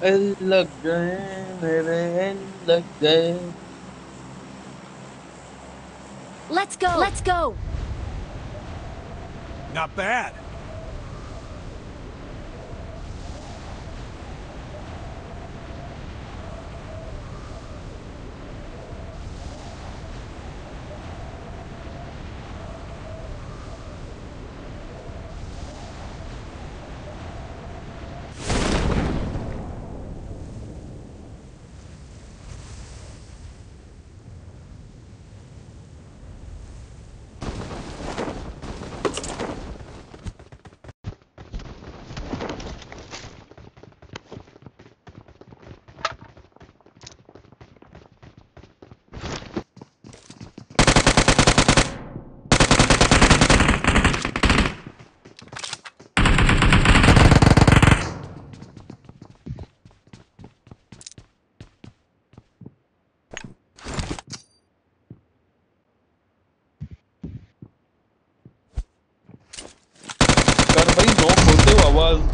Let's go. Let's go. Not bad.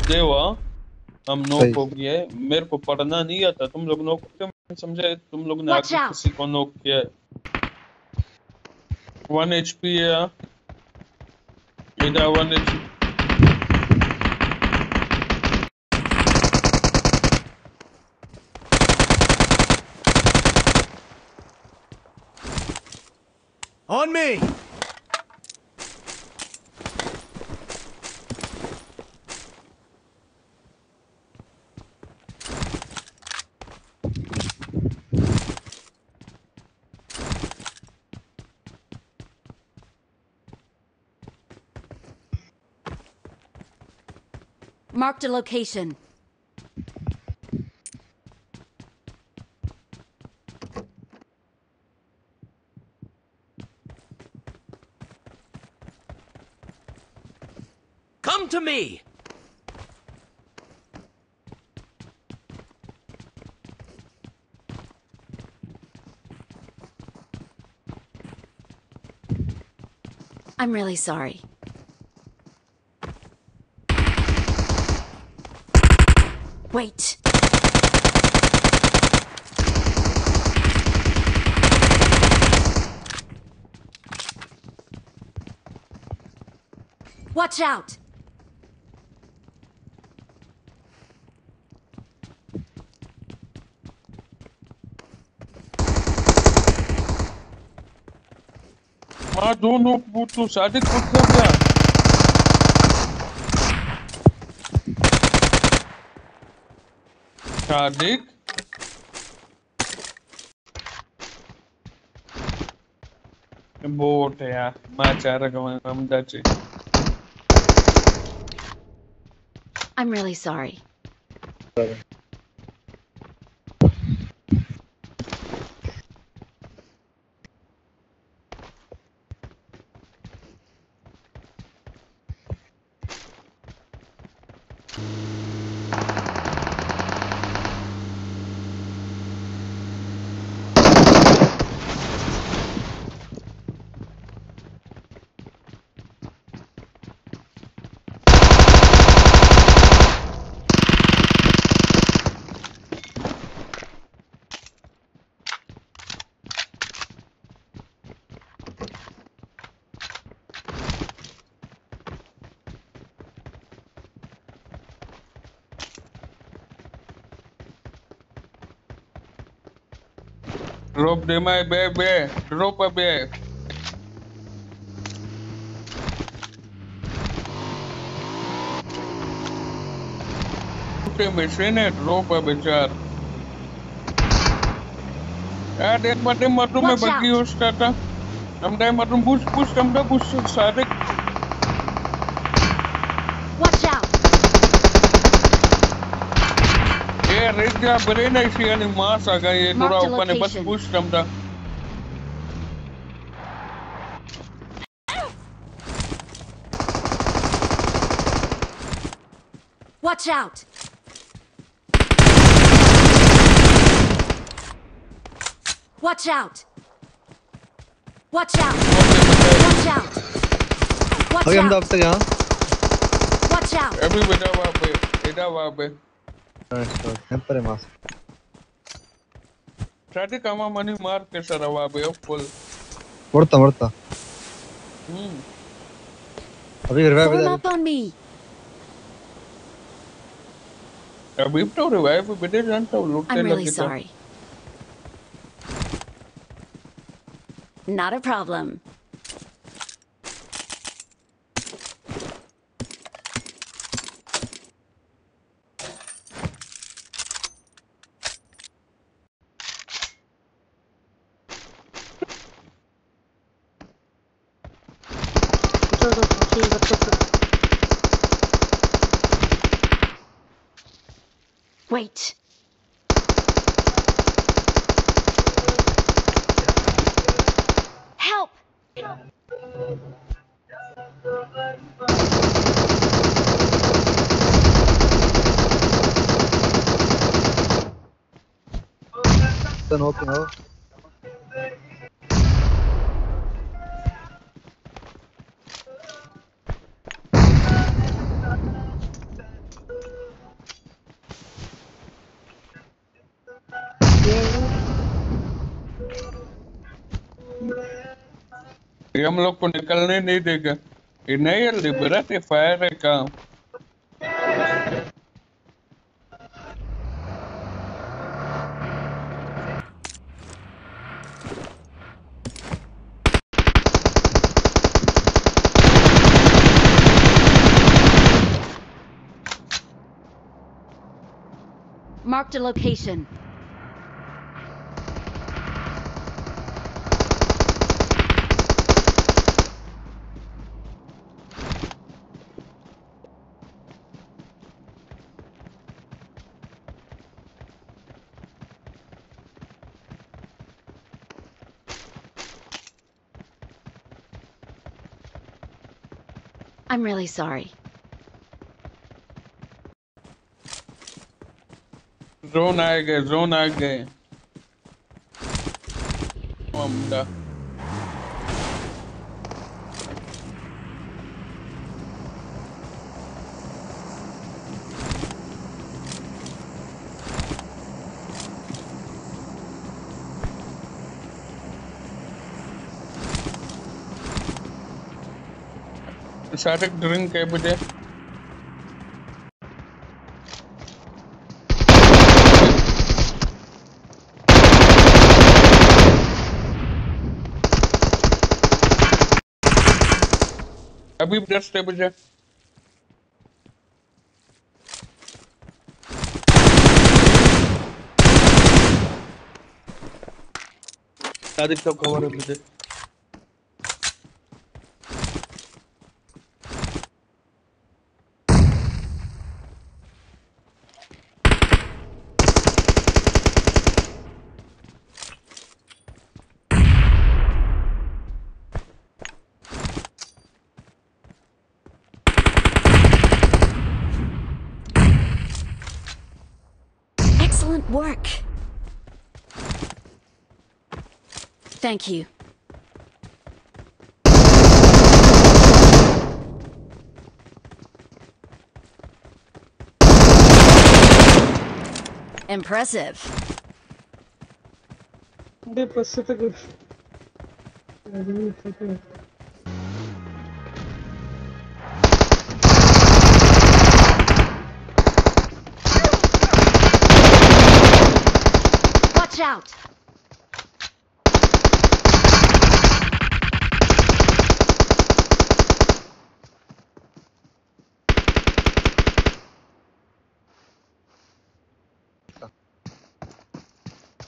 देवा हम नोक हो गए मेरे को पढ़ना नहीं आता तुम लोग नोक क्यों समझे तुम लोग ने आगे किसी को नोक किया 1 HP है इधर 1 HP on me Marked a location. Come to me. I'm really sorry. Wait. Watch out. I don't know what to say. I didn't put that down. Sadik boat yeah I'm really sorry Drop them, my baby. Drop a bear. Drop a bear. I did my damn room, but you start up. I'm damn room, push, come to push, Sadik. Watch out. रेडिया brain ऐसी यानी मास आ गई थोड़ा ऊपर ने बस push करता Watch out Watch out Watch out Watch out Watch out Watch out Every बेटा वहां पे sempre massa. Trate ca am mani marca să răva băi, full. Morta, morta. Abhi revive dai. Abhi to revive, bete janta loot te lagta. Not a problem. Wait. Help. Then open up. हम लोग को निकलने नहीं देगा ये नया liberty fire है काम marked a location. I'm really sorry. Zone aa gaye, zone aa gaye. Mamda. Static drink hai mujhe abhi blast hai mujhe static to cover hai mujhe work. Thank you. Impressive. The Pacific. Out.